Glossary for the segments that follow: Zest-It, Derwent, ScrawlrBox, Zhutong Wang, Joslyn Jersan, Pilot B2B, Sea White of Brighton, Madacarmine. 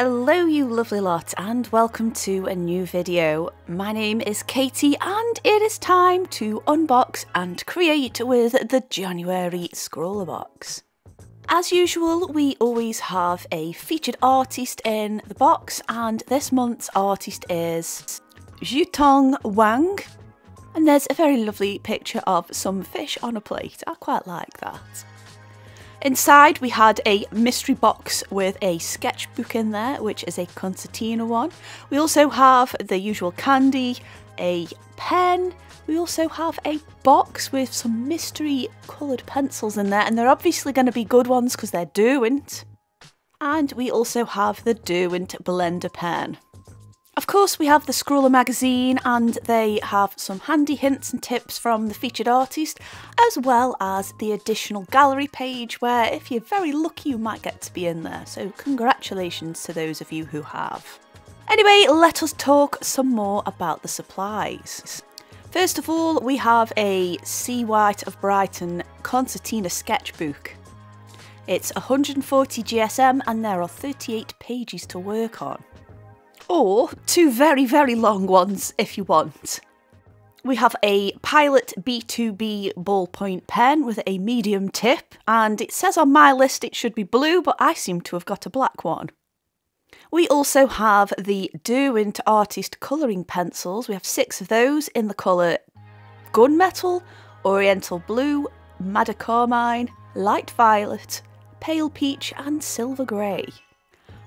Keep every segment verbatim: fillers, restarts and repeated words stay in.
Hello you lovely lot and welcome to a new video. My name is Katie and it is time to unbox and create with the January ScrawlrBox. As usual, we always have a featured artist in the box and this month's artist is Zhutong Wang. And there's a very lovely picture of some fish on a plate. I quite like that. Inside we had a mystery box with a sketchbook in there, which is a concertina one. We also have the usual candy, a pen. We also have a box with some mystery coloured pencils in there, and they're obviously going to be good ones because they're Derwent. And we also have the Derwent blender pen. Of course, we have the Scrawler magazine and they have some handy hints and tips from the featured artist, as well as the additional gallery page where if you're very lucky you might get to be in there. So congratulations to those of you who have. Anyway, let us talk some more about the supplies. First of all, we have a Sea White of Brighton concertina sketchbook. It's one hundred forty G S M and there are thirty-eight pages to work on. Or two very, very long ones if you want. We have a Pilot B two B ballpoint pen with a medium tip, and it says on my list it should be blue, but I seem to have got a black one. We also have the Derwent Artist colouring pencils. We have six of those in the colour Gunmetal, Oriental Blue, Madacarmine, Light Violet, Pale Peach and Silver Grey.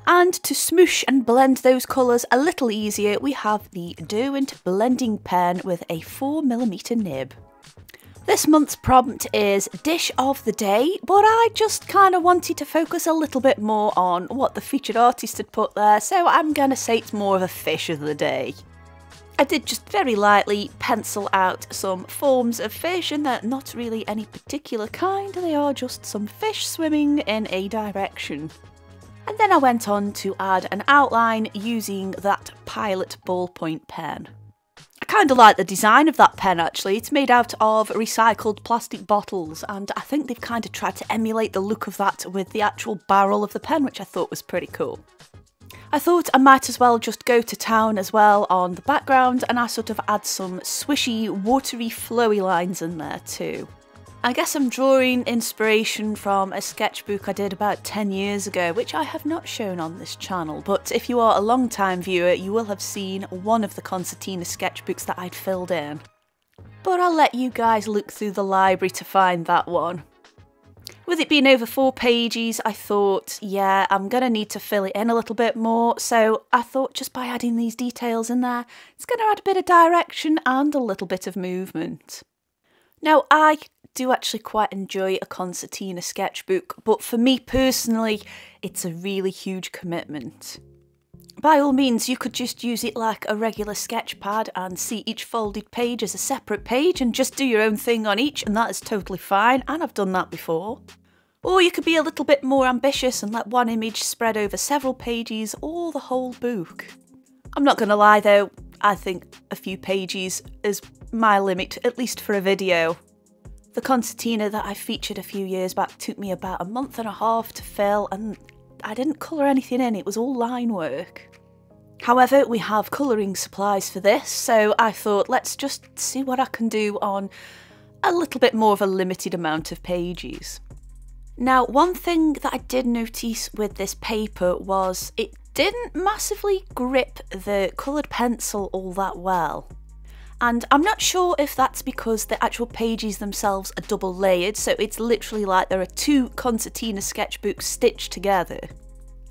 And to smoosh and blend those colours a little easier, we have the Derwent blending pen with a four millimeter nib. This month's prompt is Dish of the Day, but I just kind of wanted to focus a little bit more on what the featured artist had put there, so I'm going to say it's more of a fish of the day. I did just very lightly pencil out some forms of fish, and they're not really any particular kind, they are just some fish swimming in a direction. And then I went on to add an outline using that Pilot ballpoint pen. I kind of like the design of that pen actually. It's made out of recycled plastic bottles and I think they've kind of tried to emulate the look of that with the actual barrel of the pen, which I thought was pretty cool. I thought I might as well just go to town as well on the background and I sort of add some swishy, watery, flowy lines in there too. I guess I'm drawing inspiration from a sketchbook I did about ten years ago, which I have not shown on this channel, but if you are a long-time viewer, you will have seen one of the concertina sketchbooks that I'd filled in. But I'll let you guys look through the library to find that one. With it being over four pages, I thought, yeah, I'm going to need to fill it in a little bit more, so I thought just by adding these details in there, it's going to add a bit of direction and a little bit of movement. Now, I do actually quite enjoy a concertina sketchbook, but for me personally, it's a really huge commitment. By all means, you could just use it like a regular sketch pad and see each folded page as a separate page and just do your own thing on each, and that is totally fine, and I've done that before. Or you could be a little bit more ambitious and let one image spread over several pages or the whole book. I'm not going to lie though, I think a few pages is my limit, at least for a video. The concertina that I featured a few years back took me about a month and a half to fill and I didn't colour anything in, it was all line work. However, we have colouring supplies for this, so I thought let's just see what I can do on a little bit more of a limited amount of pages. Now, one thing that I did notice with this paper was it didn't massively grip the coloured pencil all that well. And I'm not sure if that's because the actual pages themselves are double layered, so it's literally like there are two concertina sketchbooks stitched together.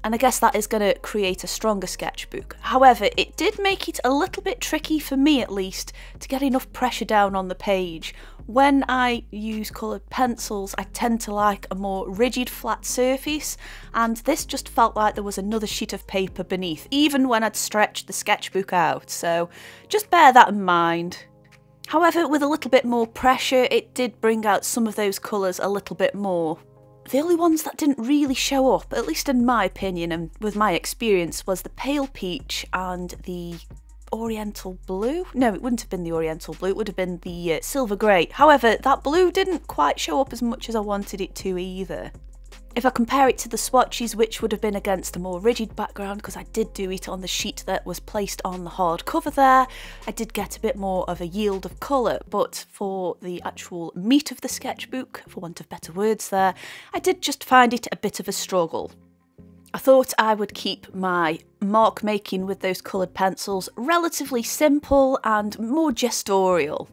And I guess that is going to create a stronger sketchbook. However, it did make it a little bit tricky, for me at least, to get enough pressure down on the page. When I use coloured pencils, I tend to like a more rigid, flat surface, and this just felt like there was another sheet of paper beneath, even when I'd stretched the sketchbook out, so just bear that in mind. However, with a little bit more pressure, it did bring out some of those colours a little bit more. The only ones that didn't really show up, at least in my opinion and with my experience, was the Pale Peach and the Oriental Blue. No, it wouldn't have been the Oriental Blue, it would have been the uh, Silver Grey. However, that blue didn't quite show up as much as I wanted it to either. If I compare it to the swatches, which would have been against a more rigid background, because I did do it on the sheet that was placed on the hard cover there, I did get a bit more of a yield of colour, but for the actual meat of the sketchbook, for want of better words there, I did just find it a bit of a struggle. I thought I would keep my mark making with those coloured pencils relatively simple and more gestorial.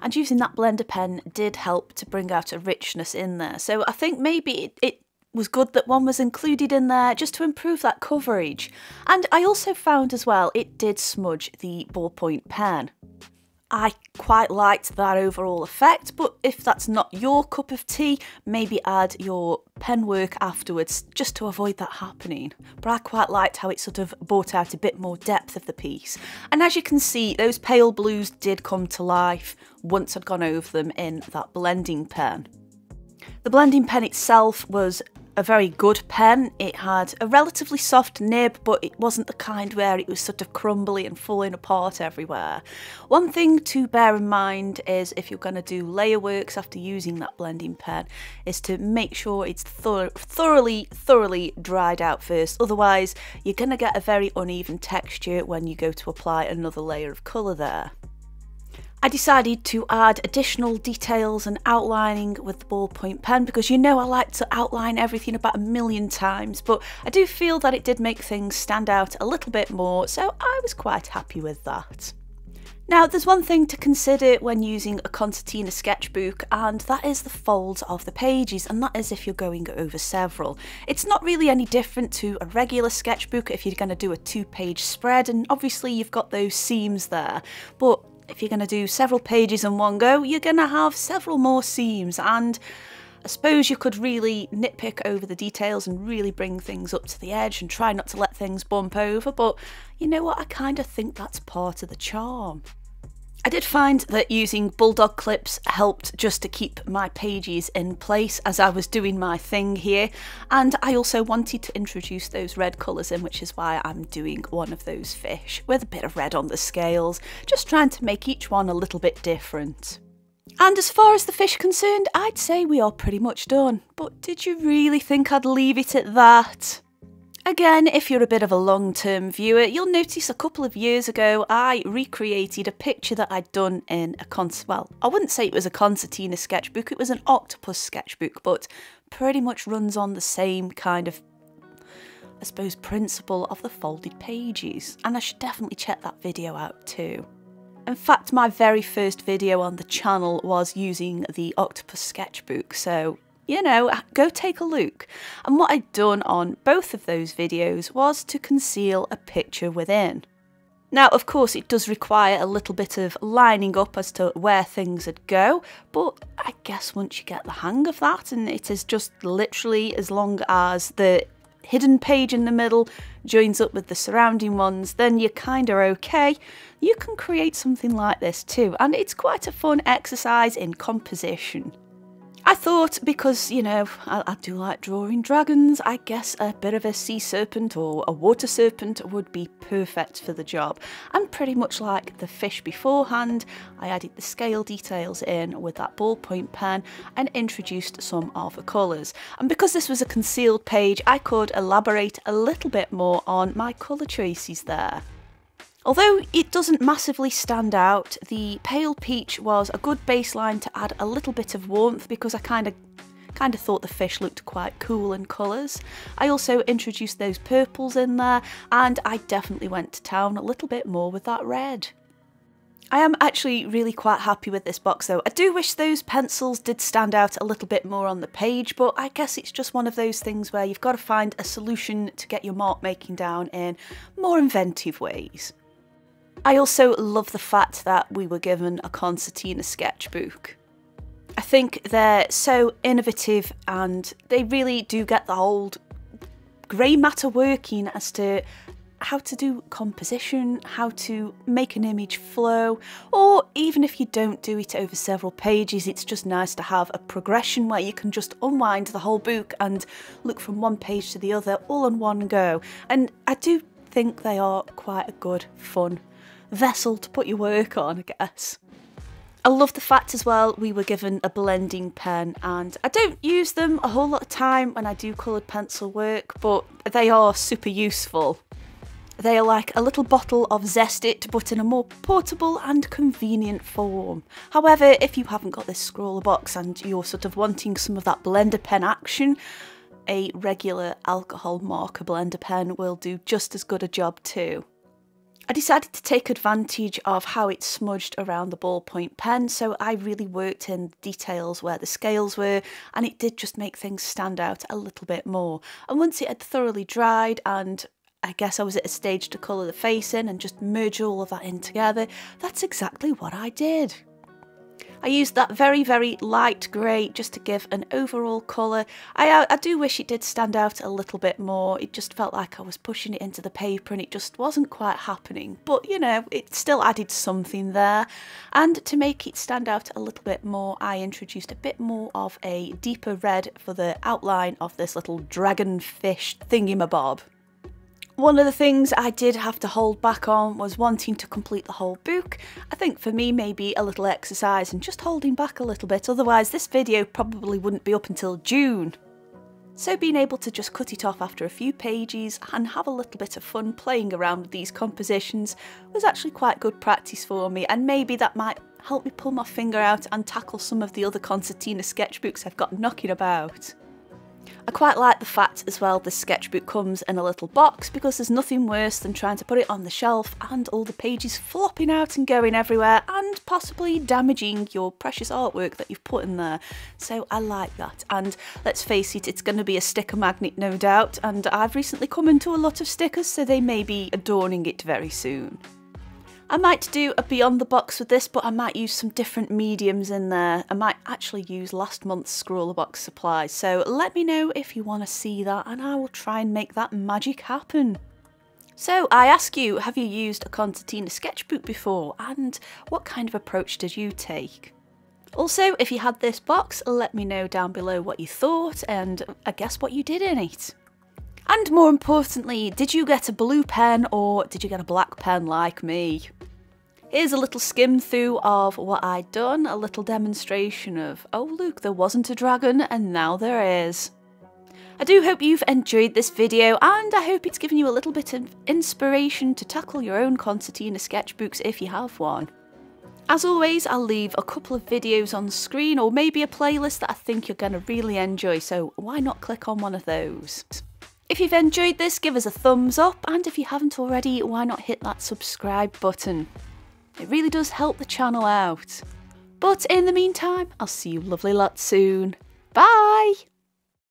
And using that blender pen did help to bring out a richness in there. So I think maybe it, it was good that one was included in there just to improve that coverage. And I also found as well it did smudge the ballpoint pen. I quite liked that overall effect, but if that's not your cup of tea, maybe add your pen work afterwards just to avoid that happening. But I quite liked how it sort of brought out a bit more depth of the piece. And as you can see, those pale blues did come to life once I'd gone over them in that blending pen. The blending pen itself was a very good pen. It had a relatively soft nib, but it wasn't the kind where it was sort of crumbly and falling apart everywhere. One thing to bear in mind is if you're going to do layer works after using that blending pen is to make sure it's thor thoroughly, thoroughly dried out first. Otherwise, you're going to get a very uneven texture when you go to apply another layer of colour there. I decided to add additional details and outlining with the ballpoint pen because you know I like to outline everything about a million times, but I do feel that it did make things stand out a little bit more, so I was quite happy with that. Now, there's one thing to consider when using a concertina sketchbook, and that is the folds of the pages, and that is if you're going over several. It's not really any different to a regular sketchbook if you're going to do a two-page spread, and obviously you've got those seams there, but if you're going to do several pages in one go, you're going to have several more seams, and I suppose you could really nitpick over the details and really bring things up to the edge and try not to let things bump over, but you know what, I kind of think that's part of the charm. I did find that using bulldog clips helped just to keep my pages in place as I was doing my thing here, and I also wanted to introduce those red colours in, which is why I'm doing one of those fish with a bit of red on the scales, just trying to make each one a little bit different. And as far as the fish concerned, I'd say we are pretty much done, but did you really think I'd leave it at that? Again, if you're a bit of a long-term viewer, you'll notice a couple of years ago I recreated a picture that I'd done in a concert, well, I wouldn't say it was a concertina sketchbook, it was an octopus sketchbook, but pretty much runs on the same kind of, I suppose, principle of the folded pages, and I should definitely check that video out too. In fact, my very first video on the channel was using the octopus sketchbook, so you know, go take a look. And what I'd done on both of those videos was to conceal a picture within. Now, of course, it does require a little bit of lining up as to where things would go, but I guess once you get the hang of that, and it is just literally as long as the hidden page in the middle joins up with the surrounding ones, then you're kind of okay. You can create something like this too, and it's quite a fun exercise in composition. I thought, because, you know, I, I do like drawing dragons, I guess a bit of a sea serpent or a water serpent would be perfect for the job. And pretty much like the fish beforehand, I added the scale details in with that ballpoint pen and introduced some of the colours. And because this was a concealed page, I could elaborate a little bit more on my colour choices there. Although it doesn't massively stand out, the pale peach was a good baseline to add a little bit of warmth because I kind of kind of thought the fish looked quite cool in colours. I also introduced those purples in there, and I definitely went to town a little bit more with that red. I am actually really quite happy with this box though. I do wish those pencils did stand out a little bit more on the page, but I guess it's just one of those things where you've got to find a solution to get your mark making down in more inventive ways. I also love the fact that we were given a concertina sketchbook. I think they're so innovative and they really do get the old grey matter working as to how to do composition, how to make an image flow, or even if you don't do it over several pages, it's just nice to have a progression where you can just unwind the whole book and look from one page to the other all in one go. And I do think they are quite a good, fun vessel to put your work on, I guess. I love the fact as well we were given a blending pen, and I don't use them a whole lot of time when I do coloured pencil work, but they are super useful. They are like a little bottle of Zest-It, but in a more portable and convenient form. However, if you haven't got this ScrawlrBox and you're sort of wanting some of that blender pen action, a regular alcohol marker blender pen will do just as good a job too. I decided to take advantage of how it smudged around the ballpoint pen, so I really worked in the details where the scales were, and it did just make things stand out a little bit more. And once it had thoroughly dried, and I guess I was at a stage to colour the face in and just merge all of that in together, that's exactly what I did. I used that very, very light grey just to give an overall colour. I, I do wish it did stand out a little bit more. It just felt like I was pushing it into the paper and it just wasn't quite happening. But, you know, it still added something there. And to make it stand out a little bit more, I introduced a bit more of a deeper red for the outline of this little dragonfish thingamabob. One of the things I did have to hold back on was wanting to complete the whole book. I think for me maybe a little exercise and just holding back a little bit, otherwise this video probably wouldn't be up until June. So being able to just cut it off after a few pages and have a little bit of fun playing around with these compositions was actually quite good practice for me, and maybe that might help me pull my finger out and tackle some of the other concertina sketchbooks I've got knocking about. I quite like the fact as well this sketchbook comes in a little box, because there's nothing worse than trying to put it on the shelf and all the pages flopping out and going everywhere and possibly damaging your precious artwork that you've put in there. So I like that, and let's face it, it's going to be a sticker magnet no doubt, and I've recently come into a lot of stickers, so they may be adorning it very soon. I might do a beyond the box with this, but I might use some different mediums in there. I might actually use last month's ScrawlrBox supplies, so let me know if you want to see that and I will try and make that magic happen. So I ask you, have you used a concertina sketchbook before, and what kind of approach did you take? Also, if you had this box, let me know down below what you thought and I guess what you did in it. And more importantly, did you get a blue pen or did you get a black pen like me? Here's a little skim through of what I'd done, a little demonstration of, oh look, there wasn't a dragon and now there is. I do hope you've enjoyed this video, and I hope it's given you a little bit of inspiration to tackle your own concertina sketchbooks if you have one. As always, I'll leave a couple of videos on screen, or maybe a playlist that I think you're going to really enjoy, so why not click on one of those? If you've enjoyed this, give us a thumbs up, and if you haven't already, why not hit that subscribe button? It really does help the channel out. But in the meantime, I'll see you lovely lot soon. Bye!